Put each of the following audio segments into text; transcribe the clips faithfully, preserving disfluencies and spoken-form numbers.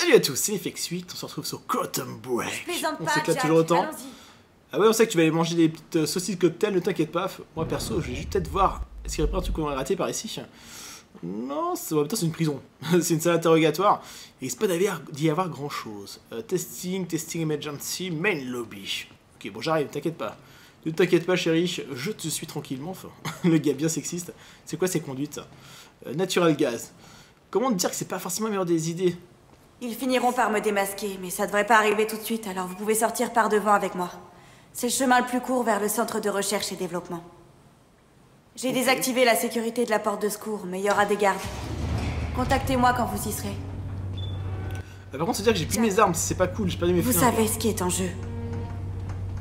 Salut à tous, c'est l'Effects huit, on se retrouve sur Cotton Break. On s'éclate toujours autant. Ah ouais, on sait que tu vas aller manger des petites saucisses cocktail, ne t'inquiète pas. Moi perso, je vais juste peut-être voir est-ce qu'il n'y a pas un truc qu'on va rater par ici. Non, c'est une prison. C'est une salle d'interrogatoire. Il risque pas d'y avoir grand chose. Euh, testing, testing emergency, main lobby. Ok, bon, j'arrive, t'inquiète pas. Ne t'inquiète pas, chérie, je te suis tranquillement. Enfin, le gars bien sexiste. C'est quoi ces conduites? euh, Natural gaz. Comment te dire que c'est pas forcément la meilleure des idées? Ils finiront par me démasquer, mais ça devrait pas arriver tout de suite, alors vous pouvez sortir par devant avec moi. C'est le chemin le plus court vers le centre de recherche et développement. J'ai okay. désactivé la sécurité de la porte de secours, mais il y aura des gardes. Contactez-moi quand vous y serez. Ah, par contre, c'est-à-dire que j'ai plus mes armes, c'est pas cool, j'ai perdu mes flingues. Vous savez ce qui est en jeu.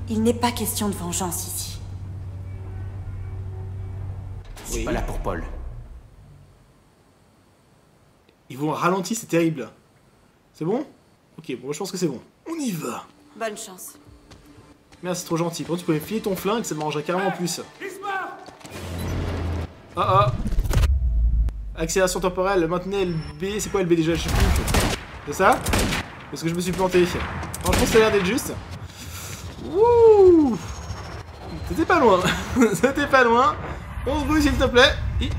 Il n'est pas question de vengeance ici. C'est oui. pas là pour Paul. Ils vont ralentir, c'est terrible. C'est bon? Ok, bon, je pense que c'est bon. On y va! Bonne chance. Merci, c'est trop gentil. Bon, tu peux me filer ton flingue, ça me mangerait carrément plus. Ah ah! Accélération temporelle, maintenez L B. C'est quoi L B déjà? Je sais plus. C'est ça? Parce que je me suis planté. Franchement, ça a l'air d'être juste. Wouh! C'était pas loin! C'était pas loin! On se bouge, s'il te plaît! Et...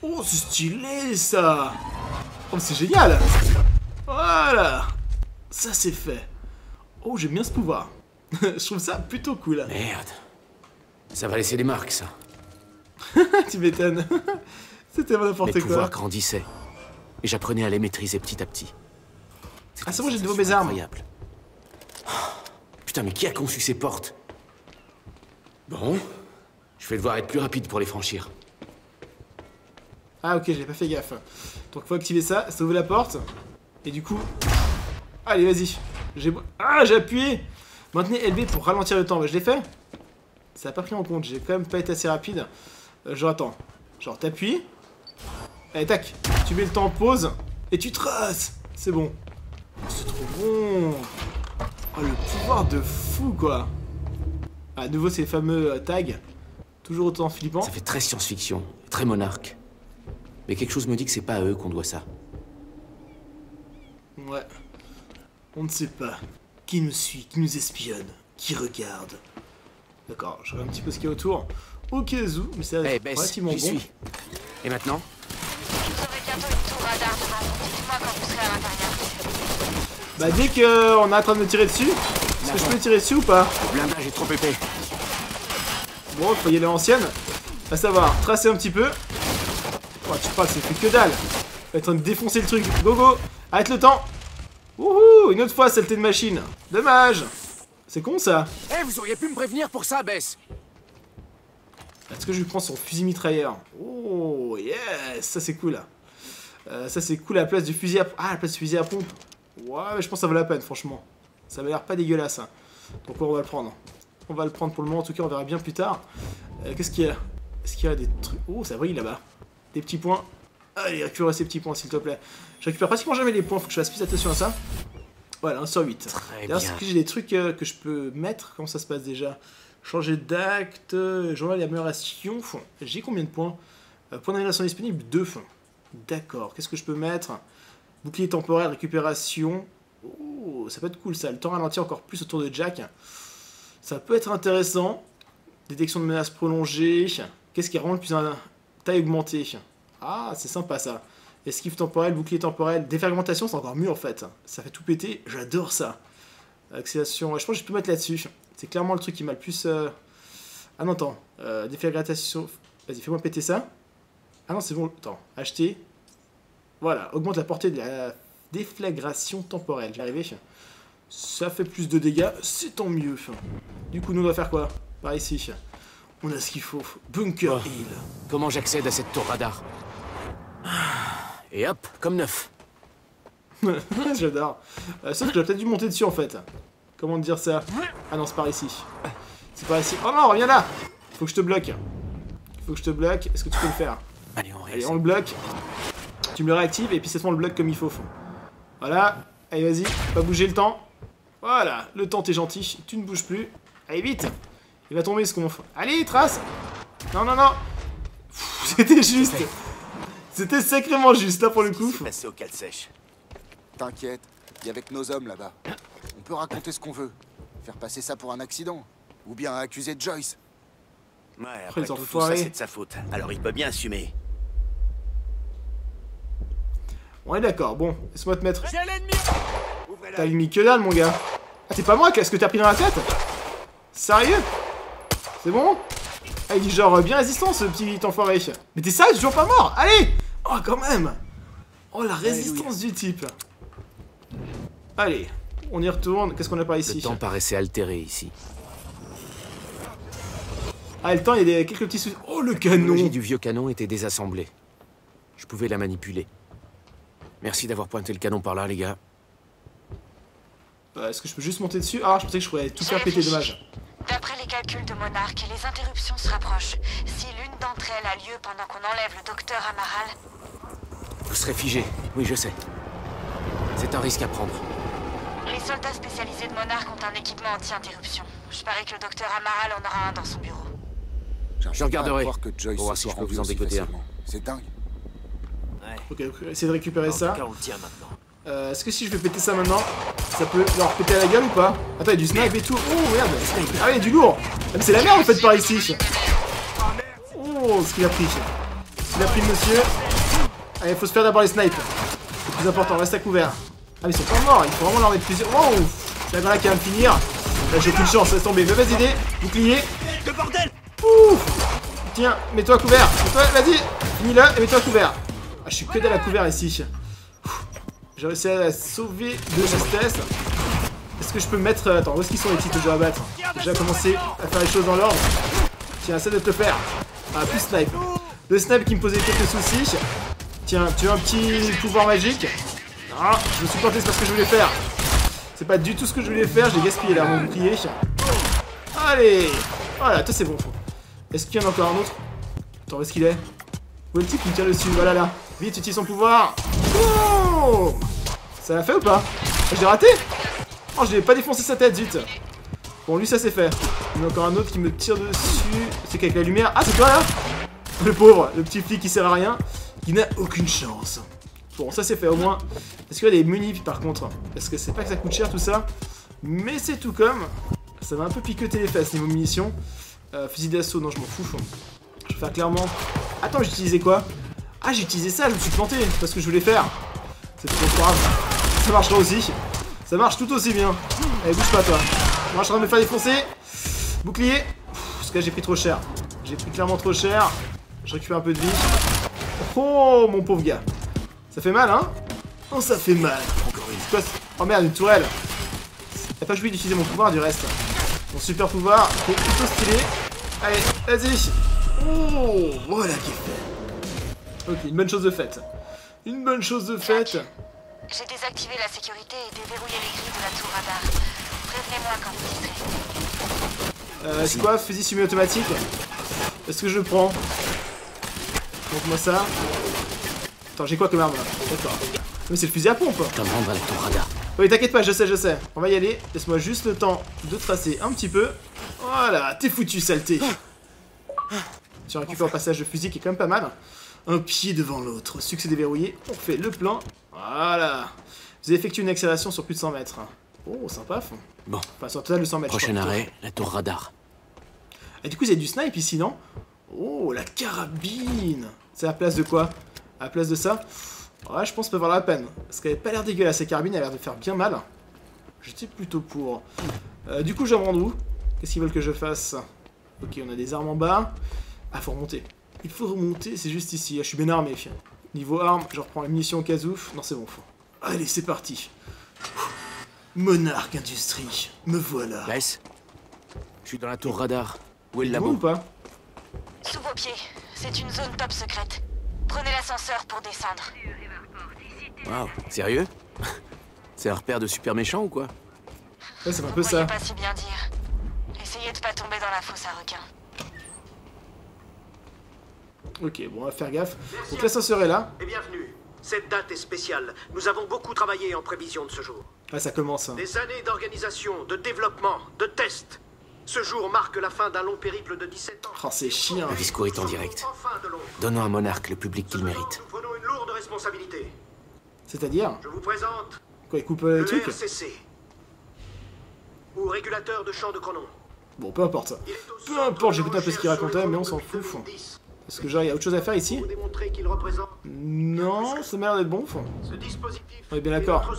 Oh, c'est stylé ça! Oh, c'est génial! Voilà! Ça c'est fait. Oh, j'aime bien ce pouvoir. Je trouve ça plutôt cool. Merde. Ça va laisser des marques, ça. Tu m'étonnes. C'était vraiment n'importe quoi. Mes pouvoirs grandissaient. Et j'apprenais à les maîtriser petit à petit. Ah, c'est bon, j'ai de nouveau mes armes. Incroyable. Oh, putain, mais qui a conçu ces portes? Bon. Je vais devoir être plus rapide pour les franchir. Ah, ok, j'ai pas fait gaffe. Donc, faut activer ça. Ça ouvre la porte. Et du coup... Allez, vas-y. Ah, j'ai appuyé. Maintenez L B pour ralentir le temps. Bah, je l'ai fait. Ça a pas pris en compte. J'ai quand même pas été assez rapide. Euh, genre, attends. Genre, t'appuies. Allez, tac. Tu mets le temps en pause. Et tu traces. C'est bon. Oh, c'est trop bon. Oh, le pouvoir de fou, quoi. Ah, à nouveau, ces fameux euh, tags. Toujours autant flippant. Ça fait très science-fiction. Très monarque. Mais quelque chose me dit que c'est pas à eux qu'on doit ça. Ouais, on ne sait pas qui nous suit, qui nous espionne, qui regarde. D'accord, je regarde un petit peu ce qu'il y a autour. Ok, Zou, mais ça hey, Beth, relativement bon. Suis. Et maintenant? Vous aurez bientôt une tour radar devant vous. Dites-moi quand vous serez à l'intérieur. Bah dès qu'on est en train de me tirer dessus, est-ce que je peux me tirer dessus ou pas? Le blindage est trop épais. Bon, il faut y aller à l'ancienne. À savoir, tracer un petit peu. Oh, tu parles, c'est plus que dalle. On est en train de défoncer le truc. Go go. Arrête le temps. Wouhou, une autre fois, saleté de machine. Dommage. C'est con, ça. Eh, hey, vous auriez pu me prévenir pour ça, Bess. Est-ce que je lui prends son fusil mitrailleur? Oh, yes. Ça, c'est cool. Euh, ça, c'est cool à la place du fusil à... Ah, à la place du fusil à pompe. Ouais, mais je pense que ça vaut la peine, franchement. Ça m'a l'air pas dégueulasse. Hein. Donc, on va le prendre. On va le prendre pour le moment. En tout cas, on verra bien plus tard. Euh, Qu'est-ce qu'il y a? Est-ce qu'il y a des trucs? Oh, ça brille, là-bas. Des petits points. Allez, récupère ces petits points, s'il te plaît. Je récupère pratiquement jamais les points, faut que je fasse plus attention à ça. Voilà, un sur huit. D'ailleurs, j'ai des trucs euh, que je peux mettre. Comment ça se passe déjà? Changer d'acte, euh, journal et amélioration. J'ai combien de points? euh, Points d'amélioration disponibles, deux. D'accord, qu'est-ce que je peux mettre? Bouclier temporaire, récupération. Oh, ça peut être cool ça. Le temps ralentit encore plus autour de Jack. Ça peut être intéressant. Détection de menaces prolongée. Qu'est-ce qui rend le plus un... Taille augmentée. Ah, c'est sympa ça. Esquive temporelle, bouclier temporel, défragmentation, c'est encore mieux en fait. Ça fait tout péter, j'adore ça. Accélération, je pense que je peux mettre là-dessus. C'est clairement le truc qui m'a le plus... Euh... Ah non, attends. Euh, défragmentation, vas-y, fais-moi péter ça. Ah non, c'est bon, attends. Acheter. Voilà, augmente la portée de la déflagration temporelle. J'y arrivais. Ça fait plus de dégâts, c'est tant mieux. Du coup, nous, on doit faire quoi? Par ici. On a ce qu'il faut. Bunker oh. Hill. Comment j'accède à cette tour radar? Et hop, comme neuf. J'adore. Euh, sauf que j'aurais peut-être dû monter dessus en fait. Comment te dire ça? Ah non, c'est par ici. C'est par ici. Oh non, reviens là. Faut que je te bloque. Faut que je te bloque. Est-ce que tu peux le faire? Allez, on, Allez, on le bloque. Tu me le réactives et puis c'est on le bloque comme il faut. Voilà. Allez, vas-y. Pas bouger le temps. Voilà. Le temps, t'es gentil. Tu ne bouges plus. Allez, vite. Il va tomber ce qu'on fait. Allez, trace. Non, non, non. C'était juste. C'était sacrément juste là pour le coup. C'est passé au calcèche. T'inquiète, il y avait que nos hommes là-bas. On peut raconter ce qu'on veut. Faire passer ça pour un accident. Ou bien accuser Joyce. Ouais, après tout, tout ça, c'est de sa faute. Alors il peut bien assumer. Ouais, d'accord. Bon, laisse-moi te mettre... T'as mis que dalle, mon gars. Ah, c'est pas moi, qu'est-ce que t'as pris dans la tête? Sérieux? C'est bon? Ah, il est genre bien résistant, ce petit enfoiré. Mais t'es sale, toujours pas mort. Allez! Oh, quand même! Oh, la résistance du type. Allez, on y retourne. Qu'est-ce qu'on a par ici? Le temps paraissait altéré, ici. Ah, le temps, il y a des, quelques petits soucis. Oh, le canon! La technologie du vieux canon était désassemblée. Je pouvais la manipuler. Merci d'avoir pointé le canon par là, les gars. Euh, Est-ce que je peux juste monter dessus? Ah, je pensais que je pourrais tout faire péter, dommage. D'après les calculs de Monarch, les interruptions se rapprochent. Si l'une d'entre elles a lieu pendant qu'on enlève le docteur Amaral... Vous serez figé. Oui, je sais. C'est un risque à prendre. Les soldats spécialisés de Monarch ont un équipement anti-interruption. Je parie que le docteur Amaral en aura un dans son bureau. Je regarderai. Voir si je peux vous en décoder un. C'est dingue. Ok, okay. Essayez de récupérer ça. Euh, Est-ce que si je vais péter ça maintenant, ça peut leur péter à la gueule ou pas? Attends, il y a du snipe et tout. Oh merde! Ah, il y a du lourd! C'est la merde en fait par ici! Oh, ce qu'il a pris! Il a pris le monsieur! Allez, faut se faire d'abord les snipes! C'est plus important, reste à couvert! Ah, mais ils sont pas morts, il faut vraiment leur mettre plusieurs. Oh! La grenade qui vient de finir! Là, j'ai aucune chance, laisse tomber! Mauvaise idée! Bouclier! Le bordel! Ouh! Tiens, mets-toi à couvert! Mets-toi, vas-y! Finis-le et mets-toi à couvert! Ah, je suis que dalle à couvert ici. J'ai réussi à la sauver de justesse. Est-ce que je peux mettre... Attends, où est-ce qu'ils sont les types que je dois abattre? J'ai commencé à faire les choses dans l'ordre. Tiens, essaie de te le faire. Ah, plus snipe. Le snipe qui me posait quelques soucis. Tiens, tu as un petit pouvoir magique. Ah, je me suis planté, c'est pas ce que je voulais faire. C'est pas du tout ce que je voulais faire. J'ai gaspillé là, mon bouclier. Allez. Voilà, toi c'est bon. Est-ce qu'il y en a encore un autre? Attends, où est-ce qu'il est? Où est le type qui me tire dessus? Voilà, là. Vite, utilise son pouvoir. Oh, ça l'a fait ou pas? Je l'ai raté. Oh, je l'ai pas défoncé sa tête, zut. Bon, lui, ça s'est fait. Il y en a encore un autre qui me tire dessus. C'est qu'avec la lumière... Ah, c'est toi, là? Le pauvre, le petit flic qui sert à rien. Qui n'a aucune chance. Bon, ça s'est fait au moins. Est-ce qu'il y a des munis, par contre? Parce que c'est pas que ça coûte cher, tout ça. Mais c'est tout comme... Ça va un peu piqueter les fesses, niveau munitions. Euh, fusil d'assaut, non, je m'en fous. Je vais faire clairement... Attends, j'utilisais quoi? Ah, j'ai utilisé ça, je me suis planté, c'est pas ce que je voulais faire. C'est trop grave. Ça marchera aussi. Ça marche tout aussi bien. Allez, bouge pas, toi. Moi, je suis en train de me faire défoncer. Bouclier. Pff, parce que j'ai pris trop cher. J'ai pris clairement trop cher. Je récupère un peu de vie. Oh, mon pauvre gars. Ça fait mal, hein? Oh, ça fait mal. Encore une fois. Oh merde, une tourelle. J'ai pas joué d'utiliser mon pouvoir du reste. Mon super pouvoir, qui est plutôt stylé. Allez, vas-y. Oh, voilà qui est fait. Ok, une bonne chose de faite. Une bonne chose de faite. J'ai désactivé la sécurité et déverrouillé les grilles de la tour radar. Prévenez-moi quand vous serez. Euh, c'est quoi, fusil semi-automatique? Est-ce que je le prends? Montre-moi ça. Attends, j'ai quoi comme arme là? D'accord. Mais c'est le fusil à pompe. T'en rends à la tour radar. Oui, t'inquiète pas, je sais, je sais. On va y aller. Laisse-moi juste le temps de tracer un petit peu. Voilà, t'es foutu, saleté. Tu récupères un passage de fusil qui est quand même pas mal. Un pied devant l'autre, succès déverrouillé, on fait le plan, voilà. Vous effectuez une accélération sur plus de cent mètres. Oh, sympa. Bon. Enfin, sur un total de cent mètres. Prochain arrêt, la tour radar. Et du coup, il y a du snipe ici, non? Oh, la carabine. C'est à la place de quoi? À la place de ça? Ouais, je pense que ça peut avoir la peine. Parce qu'elle n'avait pas l'air dégueulasse, cette carabine, elle a l'air de faire bien mal. J'étais plutôt pour. Euh, du coup, je me rends où? Qu'est-ce qu'ils veulent que je fasse? Ok, on a des armes en bas. Ah, faut remonter. Il faut remonter, c'est juste ici. Je suis bien armé. Niveau armes, je reprends les munitions au cas où. Non, c'est bon. Allez, c'est parti. Monarch Industries, me voilà. Laisse. Je suis dans la tour radar. Où est le labo ou pas? Sous vos pieds. C'est une zone top secrète. Prenez l'ascenseur pour descendre. Waouh, sérieux? C'est un repère de super méchant ou quoi? Ouais, c'est un peu ça. Je ne sais pas si bien dire. Essayez de pas tomber dans la fosse à requins. Ok, bon, on va faire gaffe. Donc l'ascenseur est là. Et bienvenue. Cette date est spéciale. Nous avons beaucoup travaillé en prévision de ce jour. Ah, ça commence. Hein. Des années d'organisation, de développement, de tests. Ce jour marque la fin d'un long périple de dix-sept ans. Oh, c'est chiant. Le discours est en direct. Donnons à Monarch le public qu'il mérite. Nous prenons une lourde responsabilité. C'est-à-dire? Je vous présente Quoi, il coupe euh, les trucs ? R C C. Ou régulateur de champ de chronon. Bon, peu importe ça. Peu importe, j'écoute un peu ce qu'il racontait, mais on s'en fout. Est-ce que genre, il y a autre chose à faire ici ? Non, ça m'a l'air d'être bon. On est bien d'accord.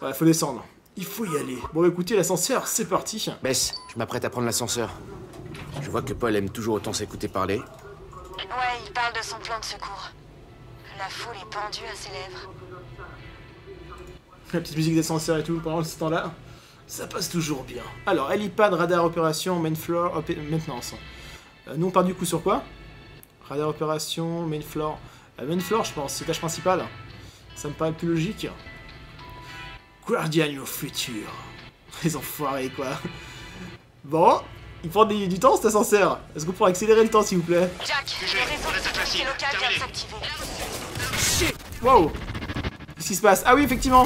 Ouais, faut descendre. Il faut y aller. Bon, écoutez, l'ascenseur, c'est parti. Bess, je m'apprête à prendre l'ascenseur. Je vois que Paul aime toujours autant s'écouter parler. Ouais, il parle de son plan de secours. La foule est pendue à ses lèvres. La petite musique d'ascenseur et tout, pendant ce temps-là. Ça passe toujours bien. Alors, helipad, radar opération, main floor, opé maintenance. Euh, nous, on part du coup sur quoi? Radar opération, main floor. Euh, main floor, je pense, c'est tâche principale. Ça me paraît plus logique. Guardian of Future. Les enfoirés, quoi. Bon, il prend du, du temps cet ascenseur. Est-ce qu'on pourrait accélérer le temps, s'il vous plaît? Jack, les réseaux de sécurité locale viennent s'activer. Shit! Wow! Qu'est-ce qui se passe? Ah oui, effectivement!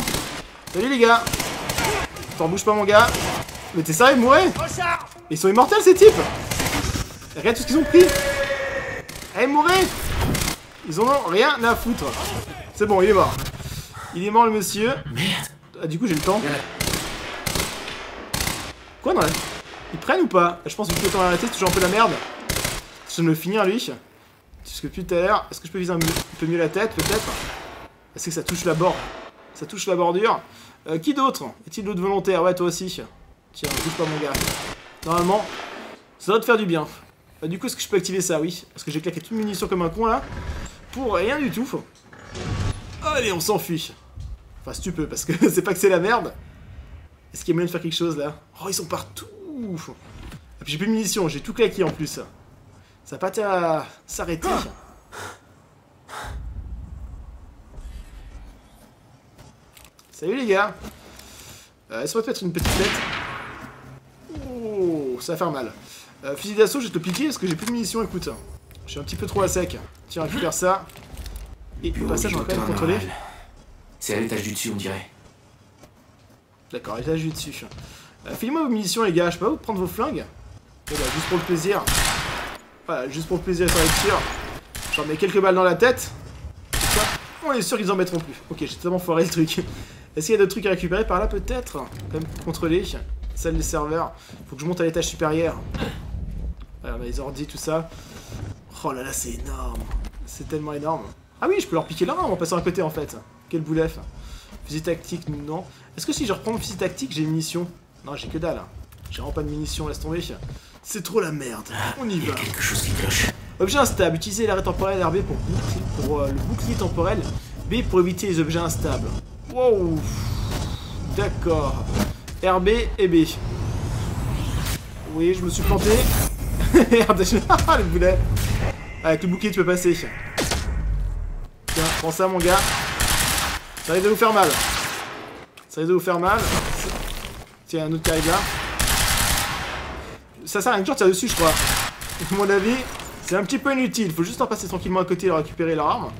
Salut les gars! T'en bouge pas mon gars. Mais t'es sérieux, mourez? Ils sont immortels ces types. Regarde tout ce qu'ils ont pris. Allez, mourez. Ils en ont rien à foutre. C'est bon, il est mort. Il est mort le monsieur. Ah du coup j'ai le temps. Quoi non là? Ils prennent ou pas? Je pense que le temps d'arrêter c'est toujours un peu la merde. Je vais me le finir lui. Parce que depuis tout à l'heure, est-ce que je peux viser un peu mieux la tête peut-être? Est-ce que ça touche la bord? Ça touche la bordure. Euh, qui d'autre? Est-il d'autres volontaires? Ouais, toi aussi. Tiens, bouge pas mon gars. Normalement, ça doit te faire du bien. Euh, du coup, est-ce que je peux activer ça? Oui. Parce que j'ai claqué toute munition comme un con là. Pour rien du tout. Allez, on s'enfuit. Enfin, si tu peux, parce que c'est pas que c'est la merde. Est-ce qu'il y a moyen de faire quelque chose là? Oh, ils sont partout. Et puis j'ai plus de munitions, j'ai tout claqué en plus. Ça va pas à s'arrêter. Salut les gars! Euh, Laisse-moi te mettre une petite tête. Oh, ça va faire mal. Euh, fusil d'assaut, je vais te piquer parce que j'ai plus de munitions, écoute. Je suis un petit peu trop à sec. Tiens, récupère ça. Et au passage, on va quand même contrôler. C'est à l'étage du dessus, on dirait. D'accord, à l'étage du dessus. Euh, Filez-moi vos munitions, les gars. Je peux pas vous prendre vos flingues? Et là, juste pour le plaisir. Voilà, juste pour le plaisir, ça va être sûr. J'en mets quelques balles dans la tête. Ça, on est sûr qu'ils en mettront plus. Ok, j'ai tellement foiré le truc. Est-ce qu'il y a d'autres trucs à récupérer par là peut-être? Quand même contrôler. Salle des serveurs. Faut que je monte à l'étage supérieur. Ouais, on a les ordi, tout ça. Oh là là, c'est énorme. C'est tellement énorme. Ah oui, je peux leur piquer leur arme en passant à côté en fait. Quel boulef. Fusil tactique, non. Est-ce que si je reprends mon fusil tactique, j'ai une munition? Non, j'ai que dalle. J'ai vraiment pas de munitions, laisse tomber. C'est trop la merde. On y va. Il y a quelque chose qui cloche. Objet instable. Utilisez l'arrêt temporel R B pour, bouclier, pour euh, le bouclier temporel. B pour éviter les objets instables. Wow. D'accord. R B et B. Oui, je me suis planté. Merde, le boulet. Avec le bouclier, tu peux passer. Tiens, prends ça, mon gars. Ça risque de vous faire mal. Ça risque de vous faire mal. Tiens, un autre qui arrive là. Ça sert à rien que je tire dessus, je crois. À mon avis, c'est un petit peu inutile. Faut juste en passer tranquillement à côté et récupérer leur arme.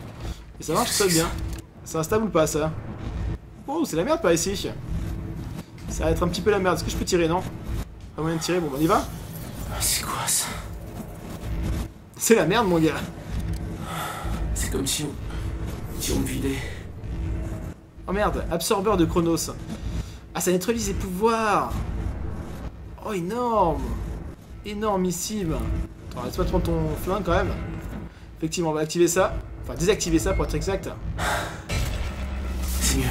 Et ça marche très bien. C'est instable ou pas, ça? Oh, c'est la merde par ici. Ça va être un petit peu la merde. Est-ce que je peux tirer? Non. Pas moyen de tirer. Bon, bah, on y va. C'est quoi ça? C'est la merde, mon gars. C'est comme si on... si on me vidait. Oh merde, absorbeur de chronos. Ah, ça neutralise ses pouvoirs. Oh, énorme. Énormissime. Attends, laisse-moi prendre ton flingue quand même. Effectivement, on va activer ça. Enfin, désactiver ça pour être exact. C'est mieux.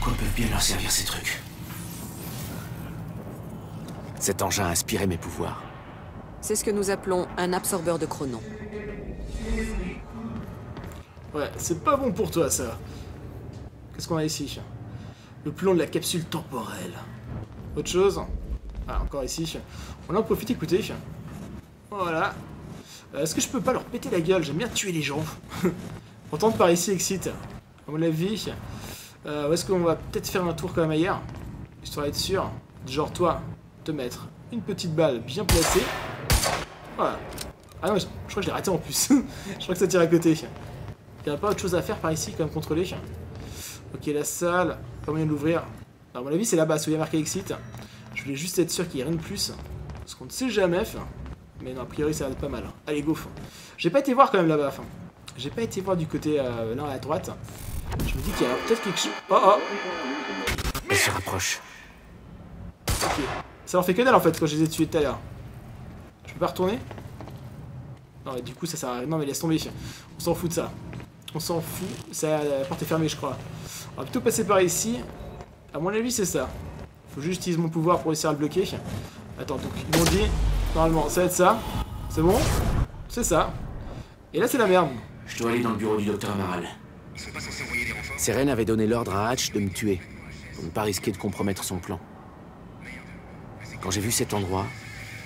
Quoi peuvent bien leur servir ces trucs? Cet engin a inspiré mes pouvoirs. C'est ce que nous appelons un absorbeur de chronon. Ouais, c'est pas bon pour toi ça. Qu'est-ce qu'on a ici? Le plomb de la capsule temporelle. Autre chose? Ah, encore ici. On en profite, écoutez. Voilà. Euh, Est-ce que je peux pas leur péter la gueule? J'aime bien tuer les gens. Entendre par ici excite. À mon avis... Euh, est-ce qu'on va peut-être faire un tour quand même ailleurs? Histoire d'être sûr. Genre toi, te mettre une petite balle bien placée. Voilà. Ah non, je, je crois que je l'ai raté en plus. Je crois que ça tire à côté. Il n'y a pas autre chose à faire par ici, quand même contrôler. Ok, la salle. Pas moyen de l'ouvrir. À mon avis, c'est là-bas, où il y a marqué Exit. Je voulais juste être sûr qu'il n'y ait rien de plus. Parce qu'on ne sait jamais. Mais non, a priori, ça va être pas mal. Allez, go. J'ai pas été voir quand même là-bas. J'ai pas été voir du côté euh, là à la droite. Je me dis qu'il y a peut-être quelque chose... Oh oh. Elle se rapproche. Ok. Ça en fait que dalle en fait quand je les ai tués tout à l'heure. Je peux pas retourner? Non mais du coup ça sert à rien. Non mais laisse tomber. On s'en fout de ça. On s'en fout. Ça, la porte est fermée je crois. On va plutôt passer par ici. À mon avis c'est ça. Faut juste utiliser mon pouvoir pour essayer de le bloquer. Attends, donc ils m'ont dit... Normalement ça va être ça. C'est bon? C'est ça. Et là c'est la merde. Je dois aller dans le bureau du docteur Amaral. Serene avait donné l'ordre à Hatch de me tuer, pour ne pas risquer de compromettre son plan. Quand j'ai vu cet endroit,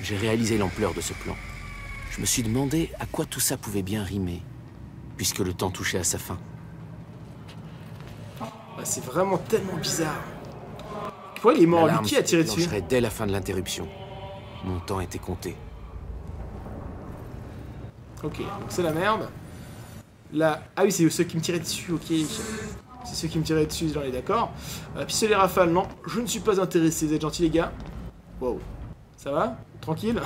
j'ai réalisé l'ampleur de ce plan. Je me suis demandé à quoi tout ça pouvait bien rimer, puisque le temps touchait à sa fin. Bah, c'est vraiment tellement bizarre. Pourquoi il est mort? Lui qui a tiré dessus? L'alarme se dès la fin de l'interruption. Mon temps était compté. Ok, donc c'est la merde. Là... Ah oui, c'est ceux qui me tiraient dessus, ok. C'est ceux qui me tiraient dessus, j'en ai d'accord. Euh, pistolet rafale, non. Je ne suis pas intéressé, vous êtes gentils les gars. Wow. Ça va? Tranquille.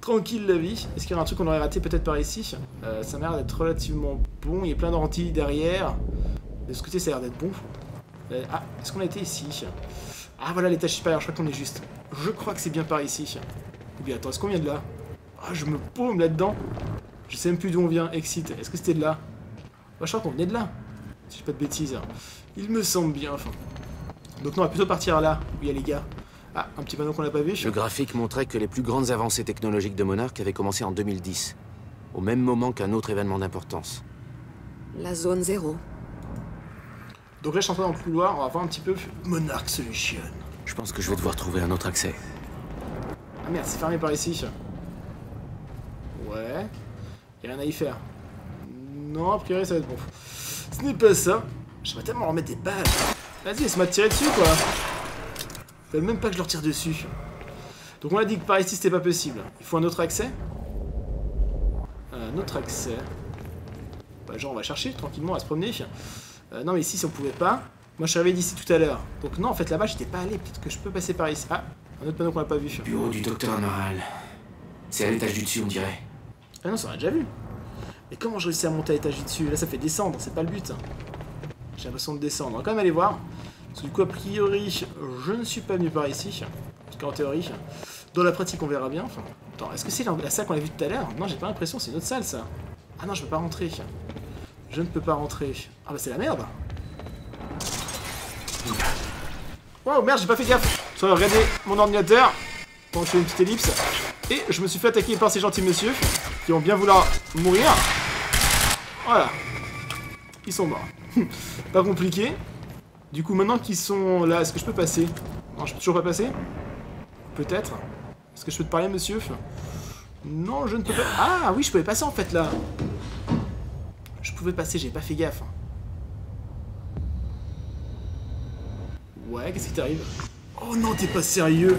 Tranquille la vie. Est-ce qu'il y a un truc qu'on aurait raté peut-être par ici? euh, Ça m'a l'air d'être relativement bon. Il y a plein d'antilles derrière. De ce côté, ça a l'air d'être bon. Euh, ah, est-ce qu'on a été ici? Ah voilà, l'étage supérieur, je crois qu'on est juste. Je crois que c'est bien par ici. Ou bien, attends, est-ce qu'on vient de là? Ah, oh, je me paume là-dedans. Je sais même plus d'où on vient, excite. Est-ce que c'était de là? Moi, je crois qu'on venait de là. Si je dis pas de bêtises. Il me semble bien, enfin. Donc non, on va plutôt partir là, où il y a les gars. Ah, un petit panneau qu'on n'a pas vu. Le graphique montrait que les plus grandes avancées technologiques de Monarch avaient commencé en deux mille dix, au même moment qu'un autre événement d'importance. La zone zéro. Donc là, je suis en train dans le couloir, on va voir un petit peu... Monarch Solutions. Je pense que je vais devoir trouver un autre accès. Ah merde, c'est fermé par ici. Ouais... Y'a rien à y faire. Non, a priori ça va être bon. Ce n'est pas ça. J'aimerais tellement leur mettre des balles. Vas-y, laisse-moi tirer dessus quoi. Ils veulent même pas que je leur tire dessus. Donc on a dit que par ici c'était pas possible. Il faut un autre accès. Un autre accès. Bah, genre on va chercher tranquillement, on va se promener. Euh, non mais ici si on pouvait pas. Moi je suis arrivé d'ici tout à l'heure. Donc non en fait là-bas j'étais pas allé. Peut-être que je peux passer par ici. Ah, un autre panneau qu'on n'a pas vu. Bureau du docteur Amaral. C'est à l'étage du dessus on dirait. Ah non, ça on l'a déjà vu. Mais comment je réussis à monter à l'étage du dessus? Là, ça fait descendre, c'est pas le but. J'ai l'impression de descendre. On va quand même aller voir. Parce que du coup, a priori, je ne suis pas venu par ici. Parce qu'en théorie, dans la pratique, on verra bien. Enfin, attends, est-ce que c'est la salle qu'on a vue tout à l'heure? Non, j'ai pas l'impression, c'est une autre salle, ça. Ah non, je peux pas rentrer. Je ne peux pas rentrer. Ah bah, c'est la merde. Wow, merde, j'ai pas fait gaffe. Soit regardez mon ordinateur. Pendant que je fais une petite ellipse. Et je me suis fait attaquer par ces gentils messieurs qui vont bien vouloir mourir. Voilà. Ils sont morts. Pas compliqué. Du coup, maintenant qu'ils sont là, est-ce que je peux passer? Non, je peux toujours pas passer. Peut-être. Est-ce que je peux te parler, monsieur? Non, je ne peux pas... Ah oui, je pouvais passer en fait, là. Je pouvais passer, j'ai pas fait gaffe. Ouais, qu'est-ce qui t'arrive? Oh non, t'es pas sérieux.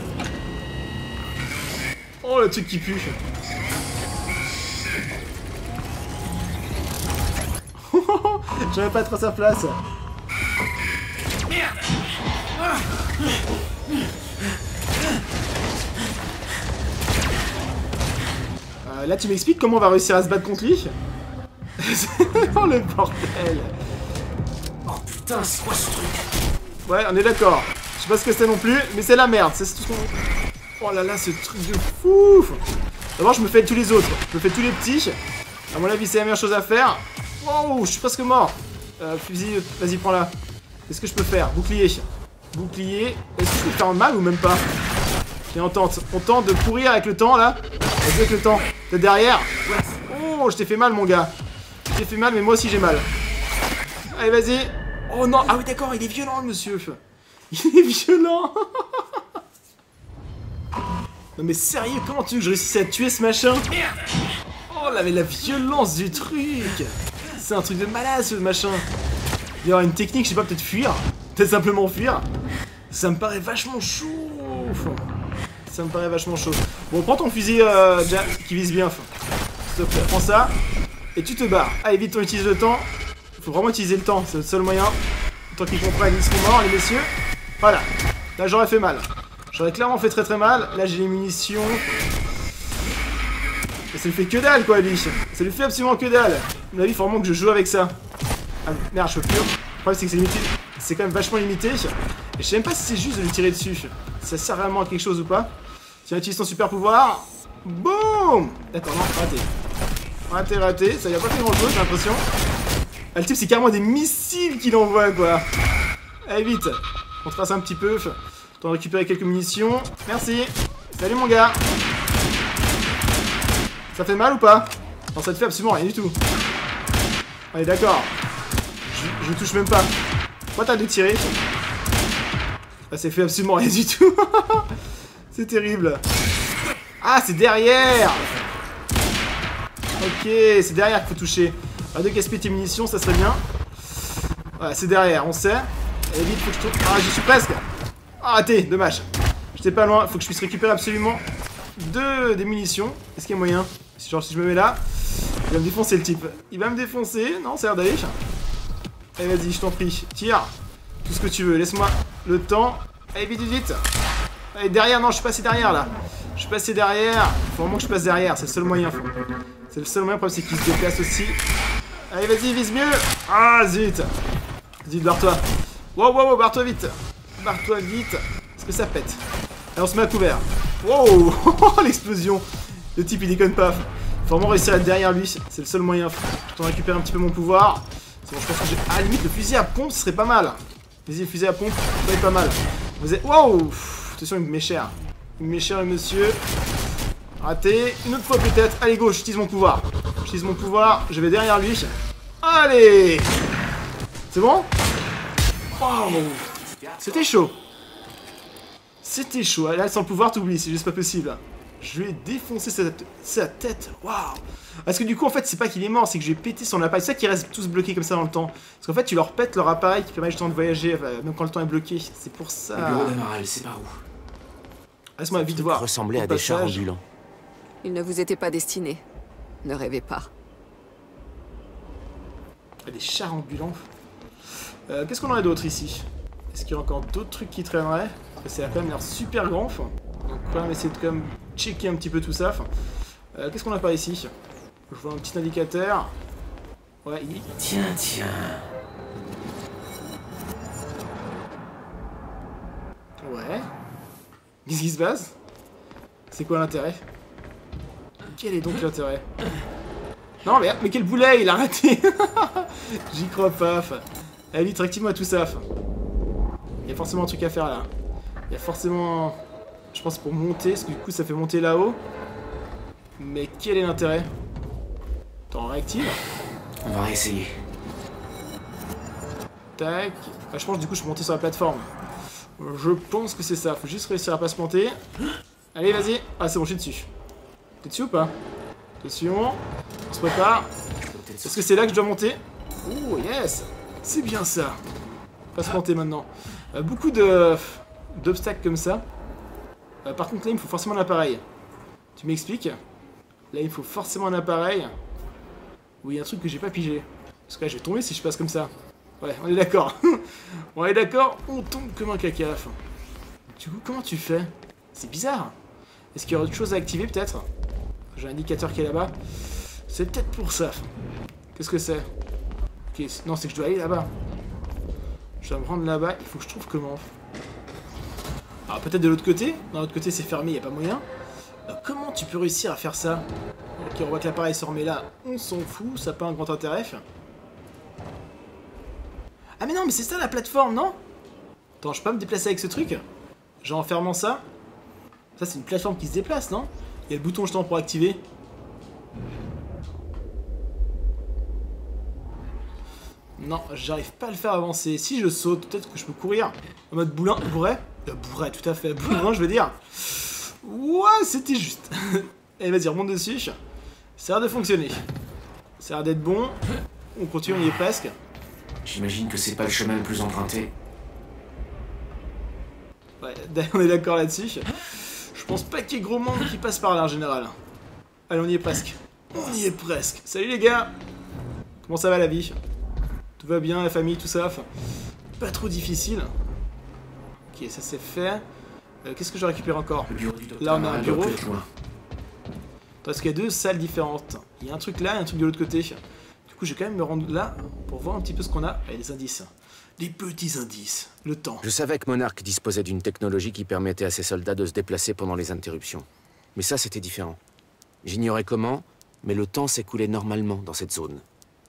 Oh le truc qui pue. J'avais pas trop sa place. Euh, là tu m'expliques comment on va réussir à se battre contre lui? Oh le bordel. Oh putain c'est quoi ce truc? Ouais on est d'accord. Je sais pas ce que c'est non plus mais c'est la merde. C'est tout ce qu'on... Oh là là, ce truc de fou! D'abord, je me fais tous les autres. Je me fais tous les petits. À mon avis, c'est la meilleure chose à faire. Oh, je suis presque mort. Euh, fusil, vas-y, prends-la. Qu'est-ce que je peux faire? Bouclier. Bouclier. Est-ce que je peux faire mal ou même pas? Tiens, on tente. On tente de pourrir avec le temps, là. Vas-y avec le temps. T'es derrière. Oh, je t'ai fait mal, mon gars. Je t'ai fait mal, mais moi aussi, j'ai mal. Allez, vas-y. Oh non. Ah oui, d'accord, il est violent, le monsieur. Il est violent. Non mais sérieux, comment tu veux que je réussisse à tuer ce machin? Oh là mais la violence du truc! C'est un truc de malade ce machin! Il y aura une technique, je sais pas, peut-être fuir? Peut-être simplement fuir? Ça me paraît vachement chaud! Ça me paraît vachement chaud. Bon, prends ton fusil, euh, Jack, qui vise bien. S'il te plaît, prends ça. Et tu te barres. Allez vite, on utilise le temps. Faut vraiment utiliser le temps, c'est le seul moyen. Tant qu'ils comprennent, ils seront morts, les messieurs. Voilà. Là, j'aurais fait mal. J'aurais clairement fait très très mal. Là j'ai les munitions. Et ça lui fait que dalle quoi lui. Ça lui fait absolument que dalle. À mon avis il faut vraiment que je joue avec ça. Ah merde je peux plus. Le problème, c'est que c'est limité. C'est quand même vachement limité. Et je sais même pas si c'est juste de lui tirer dessus. Ça sert vraiment à quelque chose ou pas. Tiens, utilise ton super pouvoir. Boum! Attends, non, raté. Raté, raté. Ça y a pas fait grand chose, j'ai l'impression. Ah, le type, c'est carrément des missiles qu'il envoie, quoi. Allez, vite. On te trace un petit peu. T'en récupérer quelques munitions. Merci. Salut, mon gars. Ça fait mal ou pas? Non, ça te fait absolument rien du tout. Allez, d'accord. Je, je touche même pas. Pourquoi t'as de tirer? Ah, ça fait absolument rien du tout. C'est terrible. Ah, c'est derrière. Ok, c'est derrière qu'il faut toucher. Pas de gaspiller tes munitions, ça serait bien. Voilà, c'est derrière, on sait. Allez, vite, faut que je trouve. Ah, j'y suis presque. Ah, raté, dommage. J'étais pas loin, faut que je puisse récupérer absolument deux des munitions. Est-ce qu'il y a moyen? Genre, si je me mets là, il va me défoncer le type. Il va me défoncer. Non, ça a l'air d'aller. Allez, vas-y, je t'en prie. Tire. Tout ce que tu veux. Laisse-moi le temps. Allez, vite, vite, vite. Allez, derrière. Non, je suis passé derrière, là. Je suis passé derrière. Faut vraiment que je passe derrière. C'est le seul moyen. C'est le seul moyen. Le problème, c'est qu'il se déplace aussi. Allez, vas-y, vise mieux. Ah, zut. Zut, barre-toi. Wow, wow, wow, barre-toi vite. Barre-toi vite. Est-ce que ça pète? Allez, on se met à couvert. Wow. L'explosion. Le type, il déconne pas. Faut vraiment réussir à être derrière lui. C'est le seul moyen. Je t'en récupère un petit peu mon pouvoir. C'est bon, je pense que j'ai. Ah, à la limite, le fusil à pompe, ce serait pas mal. Vas-y, le fusil à pompe, ça va être pas mal. Vous êtes. Waouh! Attention, il me met cher. Il me met cher, monsieur. Raté. Une autre fois, peut-être. Allez, gauche, j'utilise mon pouvoir. J'utilise mon pouvoir. Je vais derrière lui. Allez! C'est bon? Waouh! C'était chaud. C'était chaud. Là, sans le pouvoir, t'oublies. C'est juste pas possible. Je lui ai défoncé sa, sa tête. Waouh! Parce que du coup, en fait, c'est pas qu'il est mort, c'est que j'ai pété son appareil. C'est ça qu'ils restent tous bloqués comme ça dans le temps. Parce qu'en fait, tu leur pètes leur appareil qui permet justement de voyager, même quand le temps est bloqué. C'est pour ça. Le bureau d'Amaral, c'est par où? Laisse-moi vite voir. Ressemblait à des chars ambulants. Il ne vous était pas destiné. Ne rêvez pas. Des chars ambulants. Euh, Qu'est-ce qu'on aurait d'autre ici? Est-ce qu'il y a encore d'autres trucs qui traîneraient? Parce que ça a quand même l'air super grand. Enfin. Donc, on va essayer de quand même checker un petit peu tout ça. Enfin, euh, qu'est-ce qu'on a par ici? Je vois un petit indicateur. Ouais, il... Tiens, tiens. Ouais. Qu'est-ce qui se passe? C'est quoi l'intérêt? Quel est donc l'intérêt? Non, mais, mais quel boulet, il a raté. J'y crois pas. Allez, vite, réactive-moi tout ça. Il y a forcément un truc à faire là. Il y a forcément... Je pense pour monter, parce que du coup ça fait monter là-haut. Mais quel est l'intérêt? T'en réactive? On va essayer. Tac. Bah, je pense du coup je peux monter sur la plateforme. Je pense que c'est ça. Faut juste réussir à pas se planter. Allez, vas-y. Ah, c'est bon, je suis dessus. T'es dessus ou pas? Attention. On se prépare. Est-ce que c'est là que je dois monter? Oh yes. C'est bien ça. Pas se planter maintenant. Euh, beaucoup de d'obstacles comme ça. Euh, par contre là il me faut forcément un appareil. Tu m'expliques? Là il me faut forcément un appareil. Ou il y a un truc que j'ai pas pigé. Parce que là je vais tomber si je passe comme ça. Ouais, on est d'accord. On est d'accord, on tombe comme un cacaf. Du coup comment tu fais? C'est bizarre. Est-ce qu'il y a autre chose à activer peut-être? J'ai un indicateur qui est là-bas. C'est peut-être pour ça. Qu'est-ce que c'est? Okay, non, c'est que je dois aller là-bas. Je dois me rendre là-bas, il faut que je trouve comment. Alors peut-être de l'autre côté. Dans l'autre côté c'est fermé, il n'y a pas moyen. Alors, comment tu peux réussir à faire ça? Ok, on voit que l'appareil se remet là, on s'en fout, ça n'a pas un grand intérêt. Ah mais non, mais c'est ça la plateforme, non? Attends, je peux pas me déplacer avec ce truc? Genre en fermant ça? Ça c'est une plateforme qui se déplace, non? Il y a le bouton justement pour activer. Non, j'arrive pas à le faire avancer. Si je saute, peut-être que je peux courir. En mode boulin, bourret. La bourrée, tout à fait, bourrin, je veux dire. Ouah, c'était juste. Allez, vas-y, remonte dessus. Ça a l'air de fonctionner. Ça a l'air d'être bon. On continue, on y est presque. J'imagine que c'est pas le chemin le plus emprunté. Ouais, on est d'accord là-dessus. Je pense pas qu'il y ait gros monde qui passe par là en général. Allez, on y est presque. On y est presque. Salut les gars. Comment ça va la vie? Tout va bien, la famille, tout ça. Enfin, pas trop difficile. Ok, ça c'est fait. Euh, Qu'est-ce que je récupère encore? Là on a un bureau. Parce qu'il y a deux salles différentes. Il y a un truc là et un truc de l'autre côté. Du coup je vais quand même me rendre là pour voir un petit peu ce qu'on a. Allez, les indices. les petits indices, le temps. Je savais que Monarch disposait d'une technologie qui permettait à ses soldats de se déplacer pendant les interruptions. Mais ça, c'était différent. J'ignorais comment, mais le temps s'écoulait normalement dans cette zone.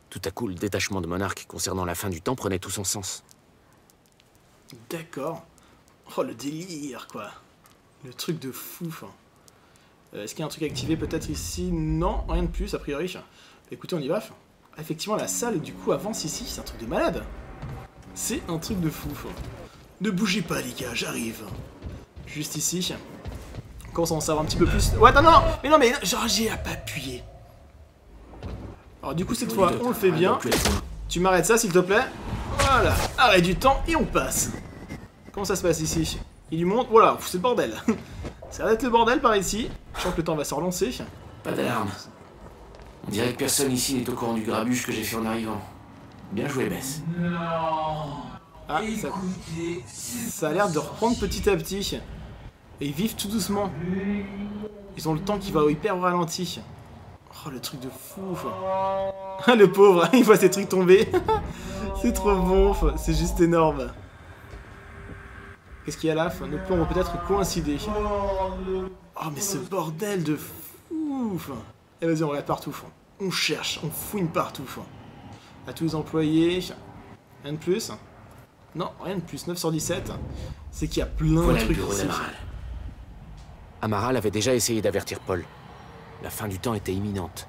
Tout à coup, le détachement de Monarch concernant la fin du temps prenait tout son sens. D'accord. Oh, le délire, quoi. Le truc de fou, hein. Euh, Est-ce qu'il y a un truc activé peut-être ici? Non, rien de plus, a priori. Écoutez, on y va. Effectivement, la salle, du coup, avance ici. C'est un truc de malade. C'est un truc de fou. Ne bougez pas, les gars, j'arrive. Juste ici. On commence à en savoir un petit peu plus. Ouais, non, non, non. Mais non, mais genre, j'ai à pas appuyer. Alors, du coup, cette fois, on le fait bien. Tu m'arrêtes ça, s'il te plaît. Voilà. Arrêt du temps et on passe. Comment ça se passe ici? Il lui monte. Voilà, c'est le bordel. Ça va être le bordel par ici. Je sens que le temps va se relancer. Pas d'alarme. On dirait que personne ici n'est au courant du grabuge que j'ai fait en arrivant. Bien joué, Beth. Non. Ah, ça, ça a l'air de reprendre petit à petit. Et ils vivent tout doucement. Ils ont le temps qui va hyper au ralenti. Oh, le truc de fou. Fin. Le pauvre, il voit ces trucs tomber. C'est trop bon, c'est juste énorme. Qu'est-ce qu'il y a là? Nos plans vont peut-être coïncider. Oh, mais ce bordel de fou. Et vas-y, on regarde partout. On cherche, on fouine partout. À tous les employés. Rien de plus? Non, rien de plus. neuf cent dix-sept. C'est qu'il y a plein voilà de trucs ici. Amaral. Amaral avait déjà essayé d'avertir Paul. La fin du temps était imminente.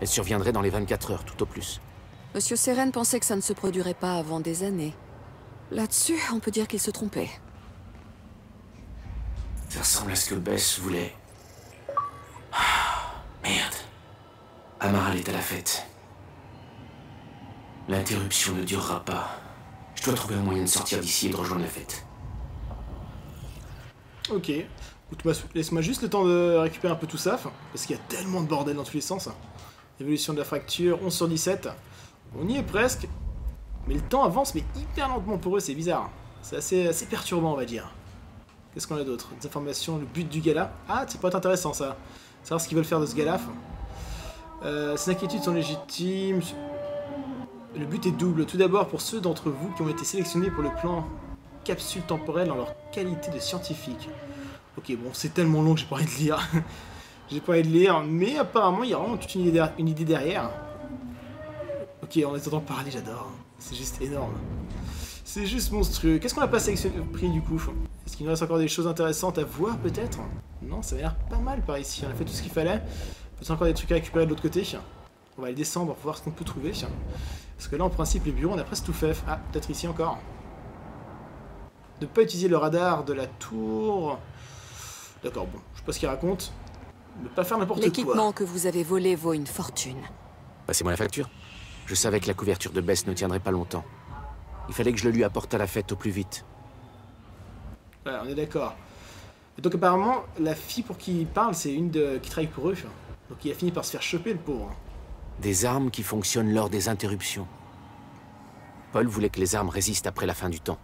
Elle surviendrait dans les vingt-quatre heures, tout au plus. Monsieur Serene pensait que ça ne se produirait pas avant des années. Là-dessus, on peut dire qu'il se trompait. Ça ressemble à ce que Bess voulait. Merde. Amaral est à la fête. L'interruption ne durera pas. Je dois trouver un moyen de sortir d'ici et de rejoindre la fête. Ok. Laisse-moi juste le temps de récupérer un peu tout ça, parce qu'il y a tellement de bordel dans tous les sens. Évolution de la fracture, onze sur dix-sept. On y est presque. Mais le temps avance, mais hyper lentement pour eux, c'est bizarre. C'est assez, assez perturbant, on va dire. Qu'est-ce qu'on a d'autre? Des informations, le but du gala. Ah, ça peut être intéressant, ça. Savoir ce qu'ils veulent faire de ce gala. Euh, ces inquiétudes sont légitimes. Le but est double. Tout d'abord, pour ceux d'entre vous qui ont été sélectionnés pour le plan capsule temporelle dans leur qualité de scientifique. Ok, bon, c'est tellement long que j'ai pas envie de lire. J'ai pas envie de lire, mais apparemment, il y a vraiment toute une idée, une idée derrière. Ok, on est en train de parler, j'adore. C'est juste énorme. C'est juste monstrueux. Qu'est-ce qu'on a pas sélectionné pris du coup? Est-ce qu'il nous reste encore des choses intéressantes à voir, peut-être? Non, ça a l'air pas mal par ici. On a fait tout ce qu'il fallait. Peut-être encore des trucs à récupérer de l'autre côté. On va aller descendre pour voir ce qu'on peut trouver. Parce que là, en principe, les bureaux, on a presque tout fait. Ah, peut-être ici encore. Ne pas utiliser le radar de la tour. D'accord, bon, je sais pas ce qu'il raconte. Ne pas faire n'importe quoi. L'équipement que vous avez volé vaut une fortune. Passez-moi la facture. Je savais que la couverture de Bess ne tiendrait pas longtemps. Il fallait que je le lui apporte à la fête au plus vite. Ouais, on est d'accord. Donc apparemment, la fille pour qui il parle, c'est une de... qui travaille pour eux. Donc il a fini par se faire choper, le pauvre. Des armes qui fonctionnent lors des interruptions. Paul voulait que les armes résistent après la fin du temps.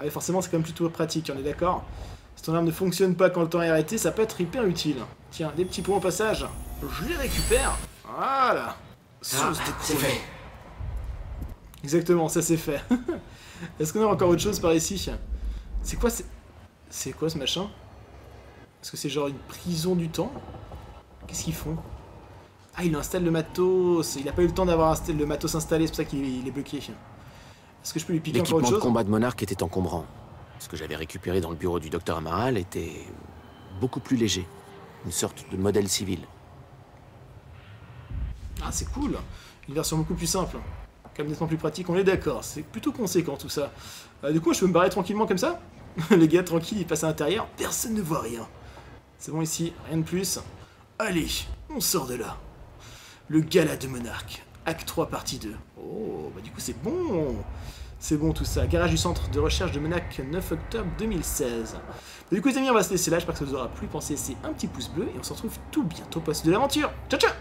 Ah oui, forcément, c'est quand même plutôt pratique, on est d'accord. Si ton arme ne fonctionne pas quand le temps est arrêté, ça peut être hyper utile. Tiens, des petits points au passage. Je les récupère. Voilà. Sauce ah, de crevet. Exactement, ça c'est fait. Est-ce qu'on a encore autre chose par ici? C'est quoi c'est... C'est quoi ce machin? Est-ce que c'est genre une prison du temps? Qu'est-ce qu'ils font? Ah, il installe le matos. Il n'a pas eu le temps d'avoir le matos installé, c'est pour ça qu'il est bloqué. Est-ce que je peux lui piquer encore autre chose? L'équipement de combat de Monarch était encombrant. Ce que j'avais récupéré dans le bureau du docteur Amaral était beaucoup plus léger. Une sorte de modèle civil. Ah, c'est cool. Une version beaucoup plus simple. Quand même nettement plus pratique, on est d'accord. C'est plutôt conséquent tout ça. Euh, du coup, je peux me barrer tranquillement comme ça? Les gars, tranquille, ils passent à l'intérieur. Personne ne voit rien. C'est bon ici, rien de plus. Allez, on sort de là. Le gala de Monarch. Acte trois, partie deux. Oh, bah du coup, c'est bon. C'est bon tout ça. Garage du centre de recherche de Monarch, neuf octobre deux mille seize. Du coup, les amis, on va se laisser là. J'espère que ça vous aura plu. Pensez à laisser un petit pouce bleu et on se retrouve tout bientôt pour la suite de l'aventure. Ciao, ciao!